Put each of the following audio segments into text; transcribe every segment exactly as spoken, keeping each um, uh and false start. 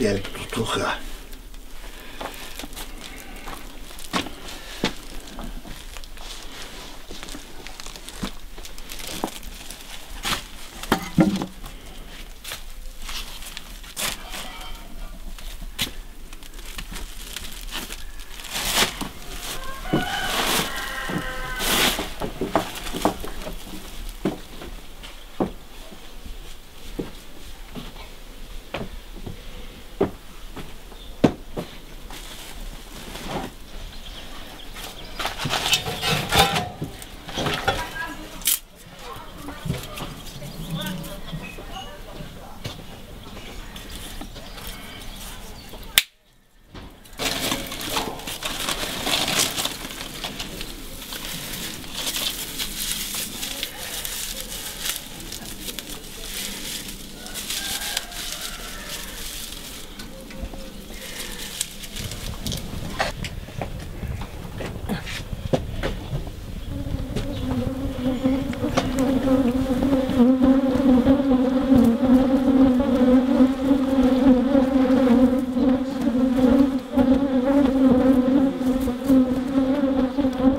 delik tuttuk ya.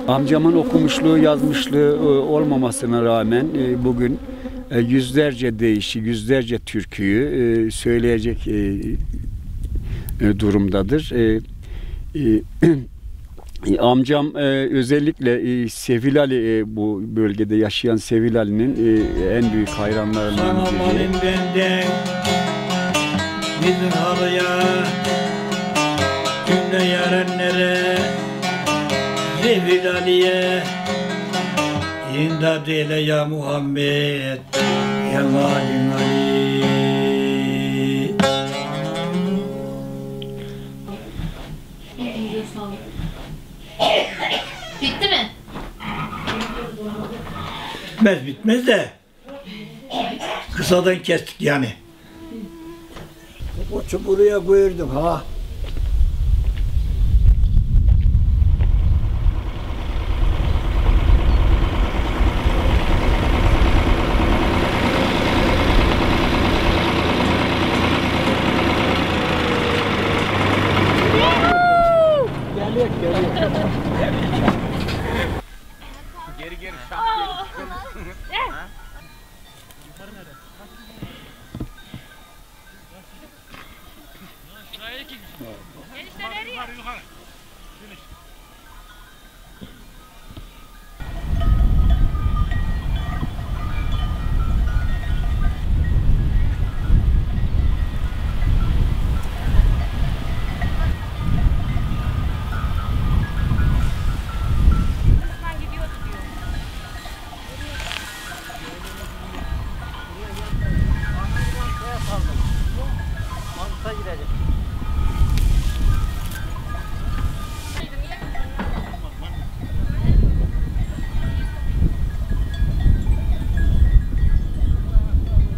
Amcamın okumuşluğu, yazmışlığı olmamasına rağmen bugün yüzlerce deyişi, yüzlerce türküyü söyleyecek durumdadır. Amcam özellikle Sevil Ali, bu bölgede yaşayan Sevil Ali'nin en büyük hayranlarından biri. Bizim halıya, cümle yarenlere, Sevil Ali'ye imdad eyle ya Muhammed, ya Malim Ali. Bitti mi? Bitmez bitmez de kısadan kestik yani. O çubuğuya koyurdum ha.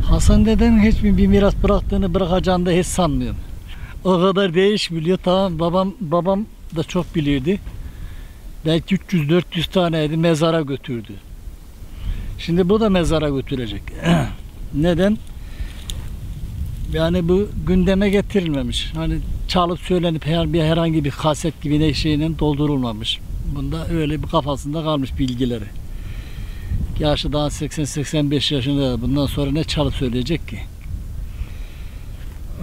Hasan dedenin hiç mi bir miras bıraktığını bırakacağını da hiç sanmıyorum. O kadar değiş biliyor. Tamam, babam babam da çok biliyordu. Belki üç yüz dört yüz taneydi, mezara götürdü. Şimdi bu da mezara götürecek. Neden? Yani bu gündeme getirilmemiş. Hani çalıp söylenip her, bir herhangi bir kaset gibi ne şeyinin doldurulmamış. Bunda öyle bir kafasında kalmış bilgileri. Yaşı daha seksen seksen beş yaşında, bundan sonra ne çalıp söyleyecek ki?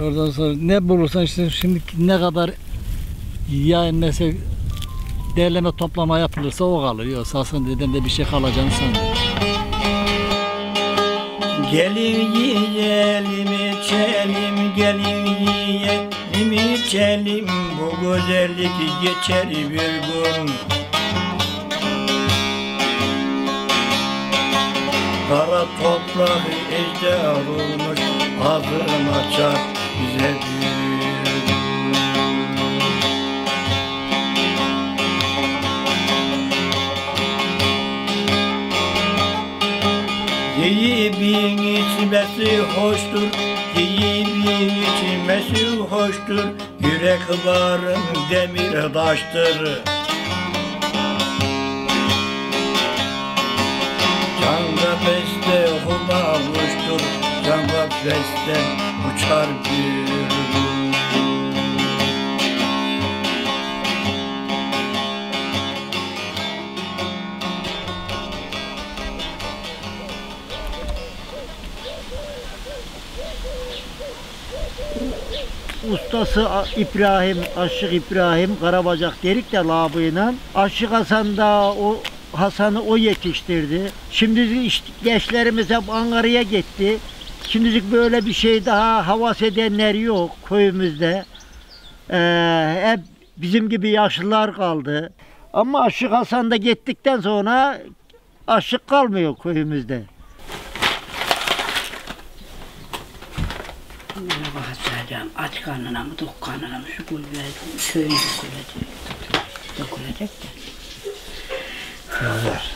Oradan sonra ne bulursan işte, şimdi ne kadar yayın mesela derleme toplama yapılırsa o kalır. Yoksa Hasan dedem de bir şey kalacağını sanmıyorum. Gelin yiyelim içelim, gelin yiyelim içelim, bu güzellik geçer bir gün. Kara toprağı ejder olmuş, ağzını açar bize büyür. Yiğibin içmesi hoştur, yiğibin içmesi hoştur, yürek varım demir taştır. Canla beste hula uçtur, canla beste uçar bir gün. ustası İbrahim, Aşık İbrahim Karabacak derik de labıyla. Aşık Hasan da o Hasan'ı o yetiştirdi. Şimdi işte gençlerimiz hep Ankara'ya gitti. Şimdilik böyle bir şey daha havas edenler yok köyümüzde. Ee, hep bizim gibi yaşlılar kaldı. Ama Aşık Hasan da gittikten sonra aşık kalmıyor köyümüzde. Aç karnına mı, tok karnına mı, şu kulübe, köyün dökülecek de. Yollar.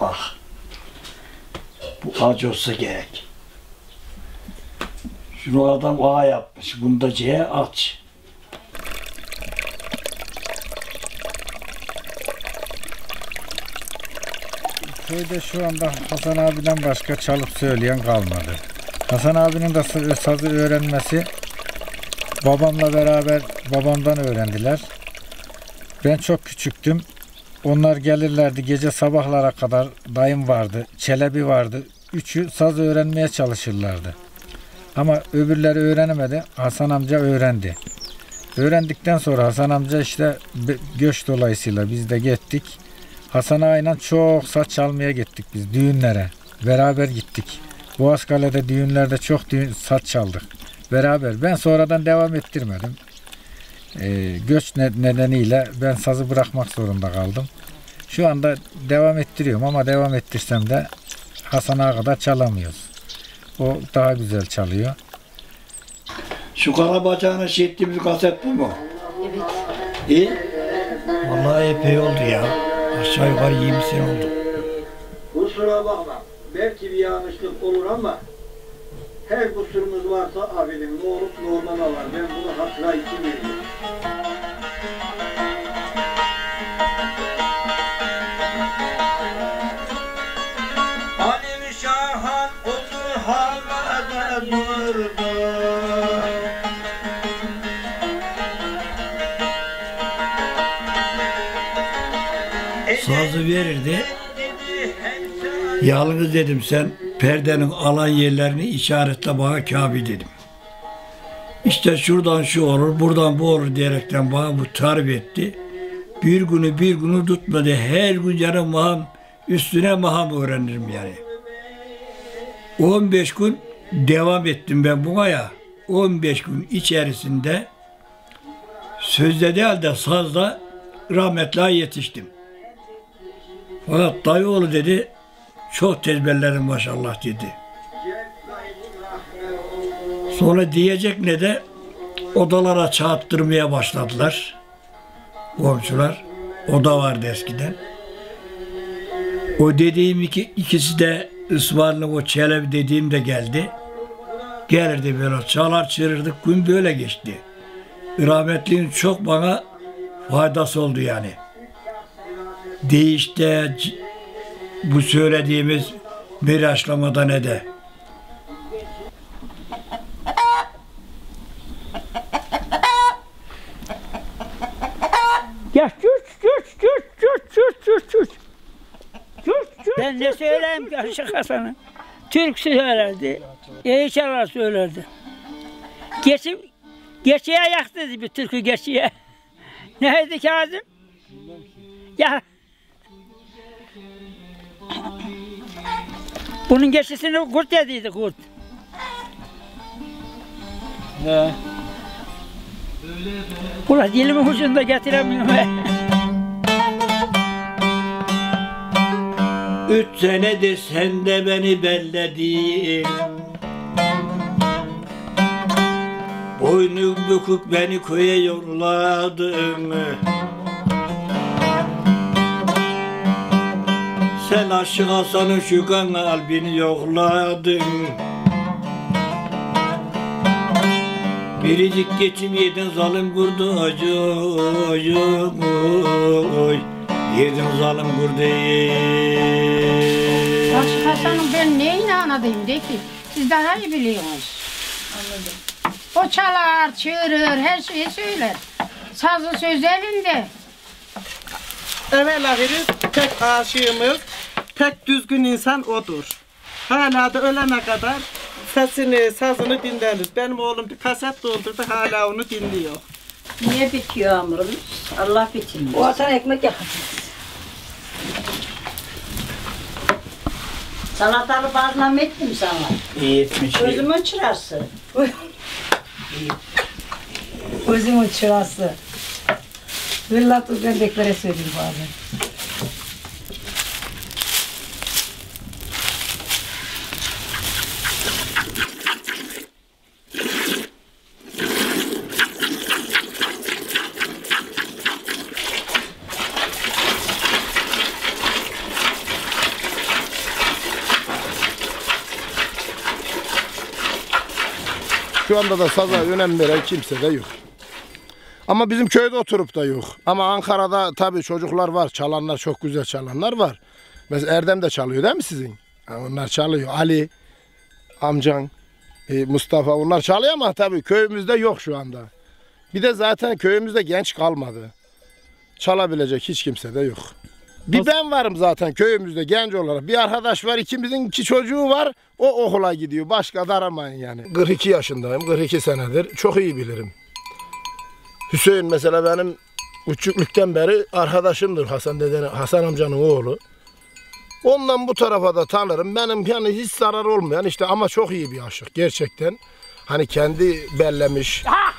Bak, bu ağaç olsa gerek. Şunu adam A yapmış, bunu da C aç. Köyde şu anda Hasan abiden başka çalıp söyleyen kalmadı. Hasan abinin de sazı öğrenmesi babamla beraber babamdan öğrendiler. Ben çok küçüktüm. Onlar gelirlerdi gece sabahlara kadar, dayım vardı, Çelebi vardı. Üçü saz öğrenmeye çalışırlardı. Ama öbürleri öğrenemedi. Hasan amca öğrendi. Öğrendikten sonra Hasan amca işte göç dolayısıyla biz de gittik. Hasan ağayla çok saz çalmaya gittik biz düğünlere. Beraber gittik. Boğazkale'de düğünlerde çok düğün, saz çaldık. Beraber. Ben sonradan devam ettirmedim. Ee, göç nedeniyle ben sazı bırakmak zorunda kaldım. Şu anda devam ettiriyorum ama devam ettirsem de Hasan ağa kadar çalamıyoruz. O daha güzel çalıyor. Şu Karabacak'ın şey ettiğimiz kaset bu mu? Evet. İyi. Vallahi epey oldu ya. Aşağı yukarı yirmi sene oldu. Kusura bakma, belki bir yanlışlık olur ama her kusurumuz varsa abinin ne olup ne olmana var. Ben bunu hatıra için veriyorum. Alem-i Şahan otur havada durdu. Sazı verirdi. Yalnız dedim sen perdenin alan yerlerini işaretle bana Kabe dedim. İşte şuradan şu olur, buradan bu olur diyerekten bana bu tarif etti. Bir günü bir günü tutmadı. Her gün canım maham, üstüne maham öğrenirim yani. on beş gün devam ettim ben buna ya. on beş gün içerisinde sözde değil de sazda rahmetli yetiştim. Fakat dayıoğlu dedi, çok tezbellerim maşallah dedi. Sonra diyecek ne de odalara çarptırmaya başladılar. Komşular, oda vardı eskiden. O dediğim iki, ikisi de ısmarlı o Çelebi dediğim de geldi. Gelirdi böyle çalar çırırdık, gün böyle geçti. Rahmetliğin çok bana faydası oldu yani. Değişte bu söylediğimiz miraçlamada ne de. Ya çüş çüş çüş çüş çüş çüş çüş. Ben ne söyleyeyim ki Aşık Hasan'ı? Türkçe söylerdi, Yeşilar söylerdi. Geçim, geçiye yak dedi bir türkü geçiye. Neydi Kazım? Ya. Bunun geçişini kurt yediydi kurt. Ne? Ulan dilimin ucunda getiremiyorum ben. Üç senedir sen de beni belledin. Boynum bükük beni köye yolladın. Sen Aşık Hasan'ın şu kan albini yokladın. Biricik geçim yedin zalim kurdu acım. Yedin zalim kurdu. Aşık Hasan'ın ben neyine anadayım de ki? Siz daha iyi biliyorsunuz. Anladım. O çalar, çığırır, her şeyi söyler. Sazı söz elinde. Evet, lafırız. tek aşığımız, tek düzgün insan odur. Hala da ölene kadar sesini, sazını dinleriz. Benim oğlum bir kaset doldurdu, hala onu dinliyor. Niye bitiyor hamurumuz? Allah bitirmiyor. O Hasan ekmek yakacağız. Salatalı bazlam ettim sana. İyi etmiş. Gözüm uçurası. Gözüm uçurası. Villa tut ben beklere söyleyeyim bazen. Şu anda da saza önem veren kimse de yok. Ama bizim köyde oturup da yok. Ama Ankara'da tabii çocuklar var. Çalanlar, çok güzel çalanlar var. Mesela Erdem de çalıyor değil mi sizin? Yani onlar çalıyor. Ali, amcan, Mustafa, onlar çalıyor ama tabii köyümüzde yok şu anda. Bir de zaten köyümüzde genç kalmadı. Çalabilecek hiç kimse de yok. Bir ben varım zaten köyümüzde genç olarak. Bir arkadaş var, ikimizin iki çocuğu var. O okula gidiyor. Başka da aramayın yani. kırk iki yaşındayım. kırk iki senedir. Çok iyi bilirim. Hüseyin mesela benim küçüklükten beri arkadaşımdır, Hasan dedenin, Hasan amcanın oğlu. Ondan bu tarafa da tanırım. Benim yani hiç zarar olmayan işte ama çok iyi bir aşık gerçekten. Hani kendi bellemiş. Ha!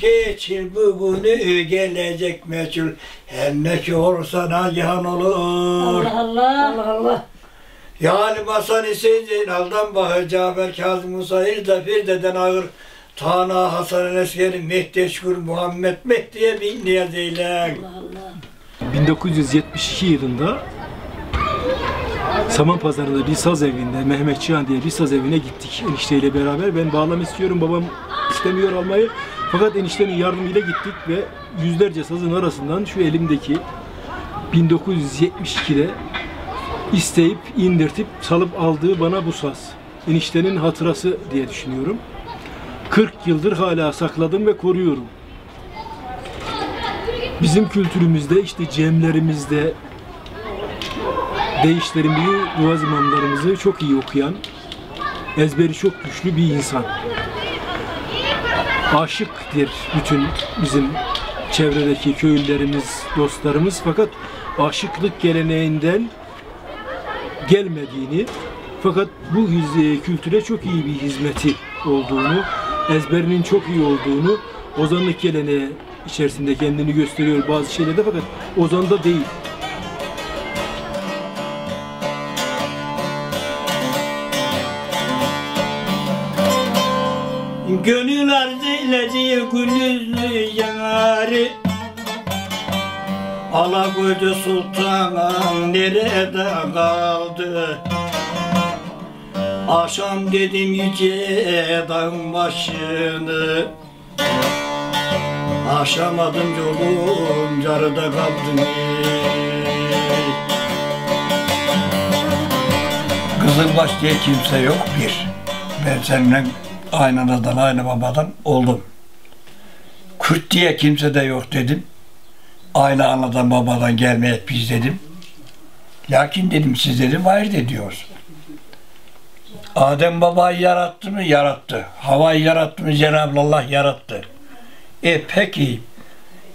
Geçir bugünü gelecek meçhul, her ne ki olursa nagihan olur. Allah Allah. Allah Allah. Yani Hasan Hüseyin Zeynal'dan Bahar Cafer Kazım Musa İrzafir deden ağır. Tana Hasan Eskeri Mehdi Şükür Muhammed Mehdi'ye bin niyaz eyle. bin dokuz yüz yetmiş iki yılında Saman Pazarı'nda Risaz Evi'nde Mehmet Cihan diye Risaz Evi'ne gittik enişteyle beraber. Ben bağlam istiyorum, babam istemiyor almayı. Fakat eniştemin yardımıyla gittik ve yüzlerce sazın arasından şu elimdeki bin dokuz yüz yetmiş ikide isteyip indirtip salıp aldığı bana bu saz. Eniştenin hatırası diye düşünüyorum. kırk yıldır hala sakladım ve koruyorum. Bizim kültürümüzde işte cemlerimizde deyişlerimizi, duaz imamlarımızı çok iyi okuyan, ezberi çok güçlü bir insan. Aşıktır bütün bizim çevredeki köylülerimiz, dostlarımız, fakat aşıklık geleneğinden gelmediğini, fakat bu kültüre çok iyi bir hizmeti olduğunu, ezberinin çok iyi olduğunu, ozanlık geleneği içerisinde kendini gösteriyor bazı şeylerde, fakat ozanda değil. Gönül arz eyledi gülüzlü yanarı, Alakoca sultanım nerede kaldı? Akşam dedim yüce dağın başını, aşamadım yolum yarıda kaldım. Kızılbaş diye kimse yok bir, ben seninle aynı anadan, aynı babadan oldum. Kürt diye kimse de yok dedim. Aynı anadan, babadan gelmeyek biz dedim. Lakin dedim, siz dedim, hayır de diyoruz. Adem babayı yarattı mı? Yarattı. Havayı yarattı mı? Cenab-ı Allah yarattı. E peki,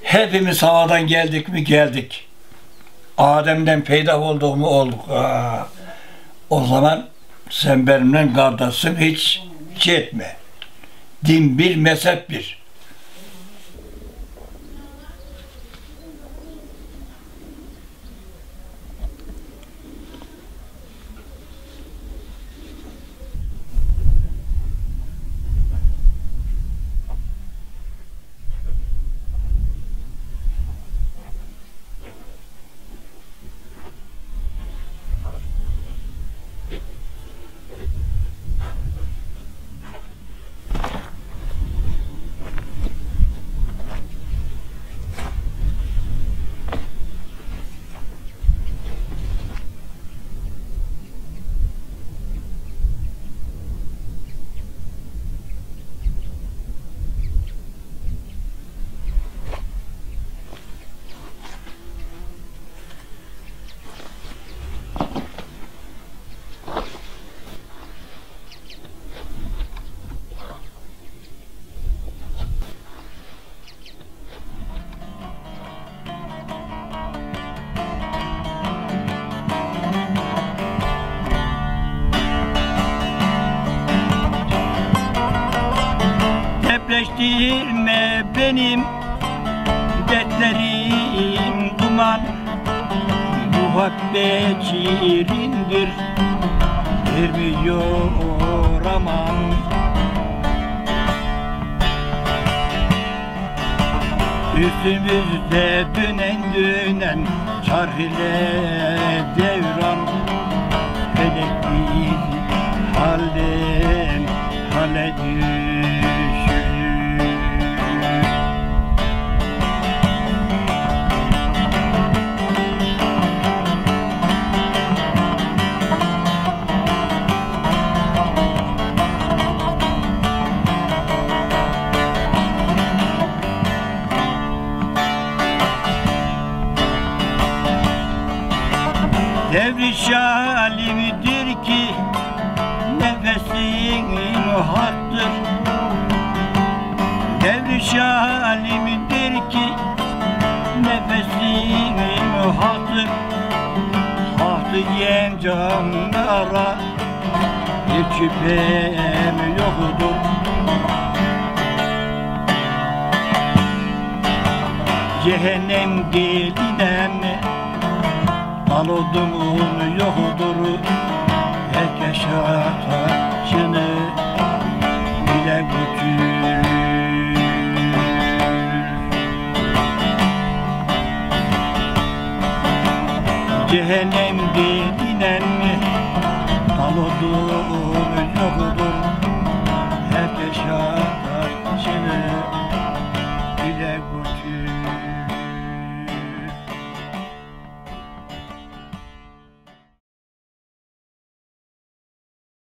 hepimiz havadan geldik mi? Geldik. Adem'den peydah olduk mu? Olduk. Aa, o zaman sen benimle kardeşsin, hiç etme. Din bir, mezhep bir. geçtirme benim dertlerim duman. Muhabbet şirindir, vermiyor aman. Üstümüzde dönen dönen çarhile devran. Felek değil halden hale düşür. Devriş Ali midir ki nefesin hattır. Devriş Ali midir ki nefesin hattır. Hattı yiyen canlara bir küpem yoktur. Cehennem gelinen aludumun yoktur. Herkes şartını bile götürür. Cehennem denilen aludumun yoktur.